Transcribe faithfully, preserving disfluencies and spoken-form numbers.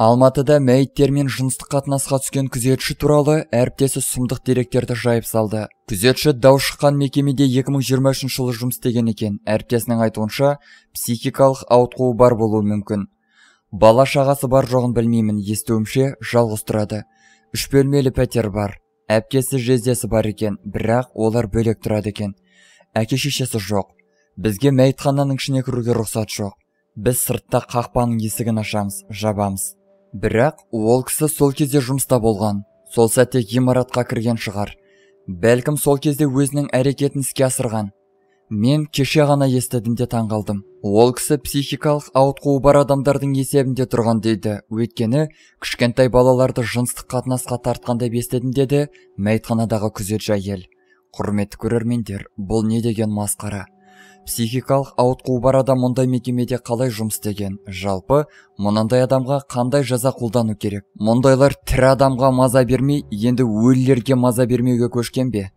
Алматыда мәйттер мен жыныстық қатынасқа түскен күзетші туралы әріптесі сұмдық деректерді жайып салды. Күзетші дау шыққан мекемеде екі мың жиырма үшінші жылы жұмыс істеген екен. Әріптесінің айтуынша, психикалық ауытқуы бар болуы мүмкін. Бала шағасы бар жоғын білмеймін, естуімше жалғыз тұрады. Үш бөлмелі пәтер бар. Әпкесі жездесі бар екен, бірақ олар бөлек тұрады екен. Әке шешесі жоқ. Бізге мәйітхананың ішіне кіруге рұқсат жоқ. Біз сыртта қақпаның есігін ашамыз, жабамыз. Бірақ ол кісі сол кезде жұмыста болған, сол сәтте ғимаратқа кірген шығар. Бәлкім сол кезде өзінің әрекетін іске асырған. Мен кеше ғана естідімде таңғалдым. Ол кісі психикалық ауытқуы бар адамдардың есебінде тұрған дейді. Өйткені кішкентай балаларды жыныстық қатынасқа тартқанда естідім деді мәйітханадағы күзетші әйел. Құрметті көрермендер, бұл не деген масқара? Психикалық ауытқуы бар адам мұндай мекемеде қалай жұмыс істеген? Жалпы, мұндай адамға қандай жаза қолдану керек? Мұндайлар тірі адамға маза бермей, енді өлілерге маза бермеуге көшкен бе?